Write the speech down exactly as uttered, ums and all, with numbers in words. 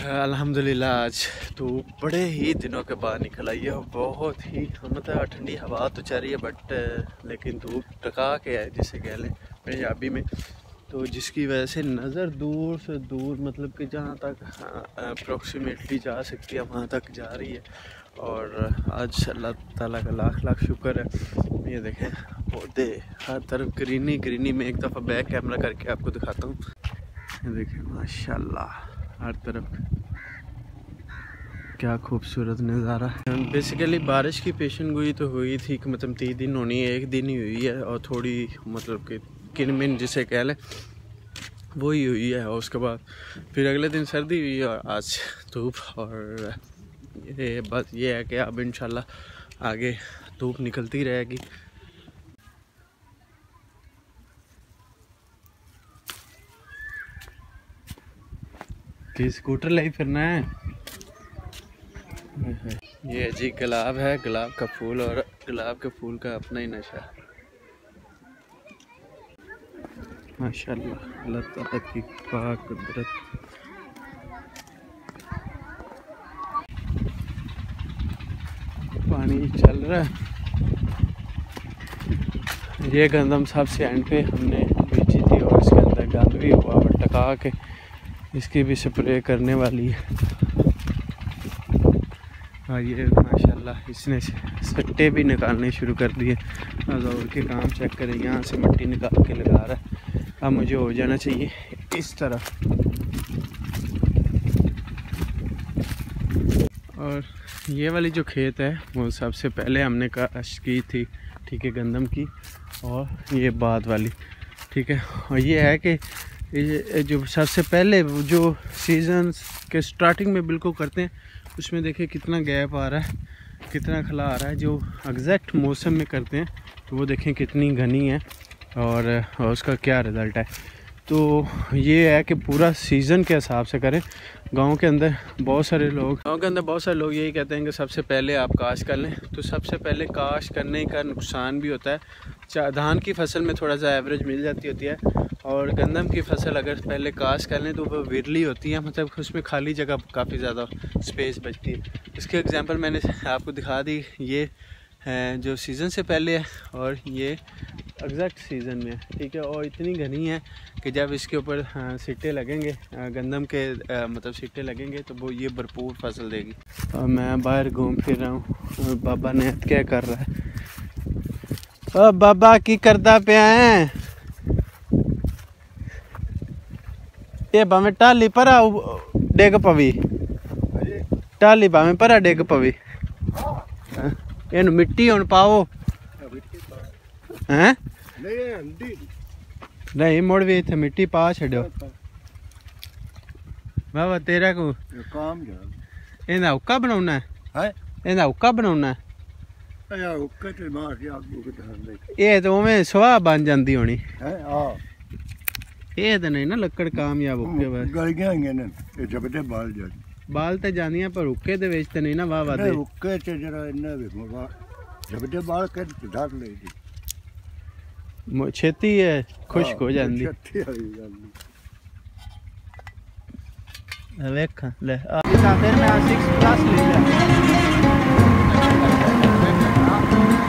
अल्हम्दुलिल्लाह आज तो बड़े ही दिनों के बाद निकल आई है। बहुत ही मतलब ठंडी हवा तो चल रही है बट लेकिन धूप टका के है जिसे कह लें पंजाबी में, तो जिसकी वजह से नज़र दूर से दूर मतलब कि जहाँ तक अप्रॉक्सीमेटली जा सकती है वहाँ तक जा रही है। और आज अल्लाह ताला का लाख लाख शुक्र है। ये देखें पौधे हर तरफ ग्रीनी ग्रीनी। में एक दफ़ा बैक कैमरा करके आपको दिखाता हूँ। ये देखें माशाल्लाह हर तरफ क्या खूबसूरत नज़ारा। बेसिकली बारिश की पेशन गोई तो हुई थी कि मतलब तीन दिन होनी है, एक दिन ही हुई है और थोड़ी मतलब कि किनमिन जिसे कह लें वो ही हुई है। और उसके बाद फिर अगले दिन सर्दी हुई और आज धूप। और ये बस ये है कि अब इंशाल्लाह आगे धूप निकलती रहेगी। स्कूटर ले फिरना है। ये जी गुलाब है, गुलाब का फूल और गुलाब के फूल का अपना ही नशा है माशाल्लाह। अल्लाह ताला की पाक कुदरत। पानी चल रहा है। ये गंदम साहब से एंड पे हमने बेची थी और इसके अंदर गंद भी हुआ और टका के इसकी भी स्प्रे करने वाली है। और ये माशाल्लाह इसने सट्टे भी निकालने शुरू कर दिए। और के काम चेक करें, यहाँ से मिट्टी निकाल के लगा रहा है। अब मुझे हो जाना चाहिए इस तरफ। और ये वाली जो खेत है वो सबसे पहले हमने काश की थी, ठीक है, गंदम की। और ये बाद वाली, ठीक है। और ये है कि ये जो सबसे पहले जो सीज़न के स्टार्टिंग में बिल्कुल करते हैं उसमें देखिए कितना गैप आ रहा है, कितना खला आ रहा है। जो एग्जैक्ट मौसम में करते हैं तो वो देखें कितनी घनी है और, और उसका क्या रिज़ल्ट है। तो ये है कि पूरा सीज़न के हिसाब से करें। गांव के अंदर बहुत सारे लोग गांव के अंदर बहुत सारे लोग यही कहते हैं कि सबसे पहले आप काश कर लें। तो सबसे पहले काश करने का नुकसान भी होता है। धान की फसल में थोड़ा सा एवरेज मिल जाती होती है और गंदम की फसल अगर पहले काश कर लें तो वो विरली होती है, मतलब उसमें खाली जगह काफ़ी ज़्यादा स्पेस बचती है। इसके एग्जांपल मैंने आपको दिखा दी। ये जो सीज़न से पहले है और ये एग्जैक्ट सीज़न में है, ठीक है। और इतनी घनी है कि जब इसके ऊपर सिट्टे लगेंगे गंदम के आ, मतलब सिट्टे लगेंगे तो वो ये भरपूर फसल देगी। और मैं बाहर घूम फिर रहा हूँ। बाबा ने क्या कर रहा है? ओ बाबा की करदा पे आए ये भावें टाली पर डेग पवी, टाली भावें पर डेग पवी, इन मिट्टी हूँ पाओ हैं नहीं मुड़ भी इतने मिट्टी पा छो बाबा तेरा को इन्हें उक्का बना है इन्हें उक्का बना ये तो उमें सुहा बन जाती होनी। ये तो नहीं ना लकड़ कामयाब उक्के बाल बाल तो जानिया पर उक्के दे वेच तो नहीं ना वाह वाह उक्के च जरा इन्ना देखो जबड़े बाल के धार ले जी छेती है खुश हो जांदी छेती हो जांदी देख ले इस आखिर में सिक्स प्लस ले ले